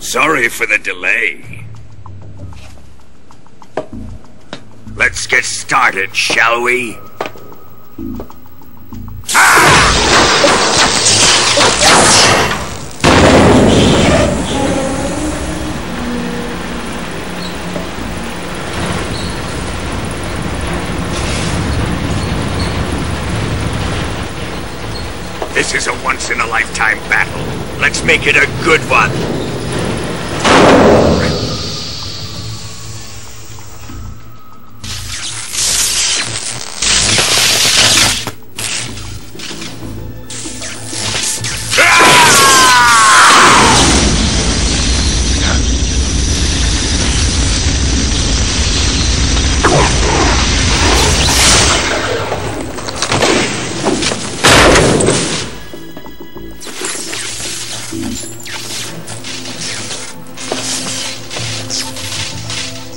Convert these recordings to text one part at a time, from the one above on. Sorry for the delay. Let's get started, shall we? This is a once-in-a-lifetime battle. Let's make it a good one.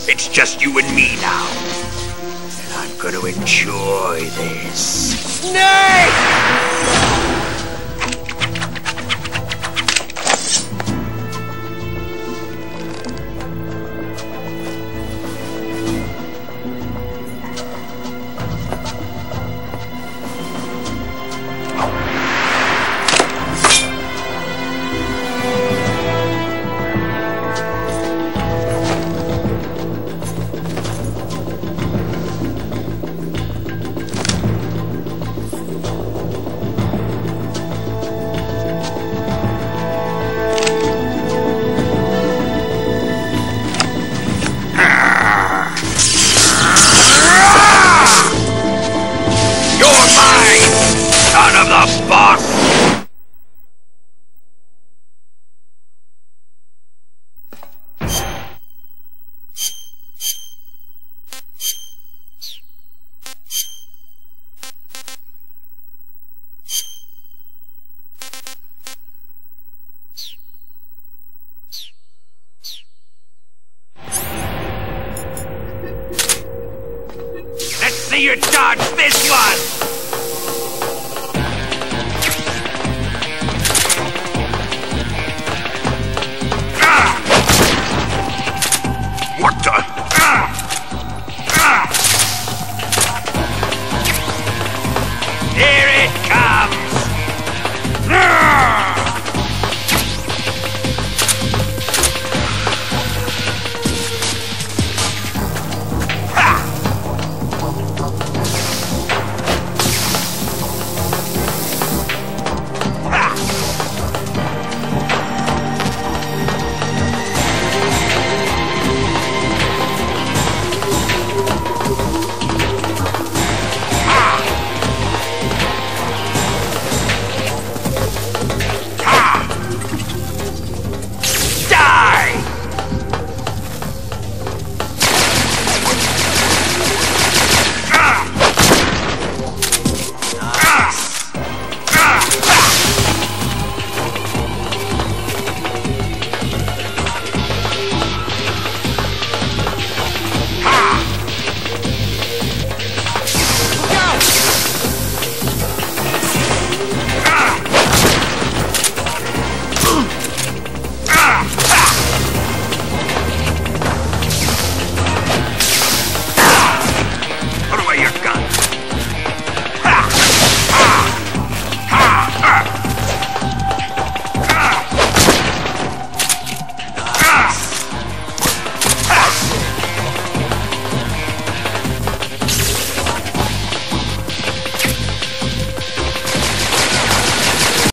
It's just you and me now, and I'm going to enjoy this. You dodge this one!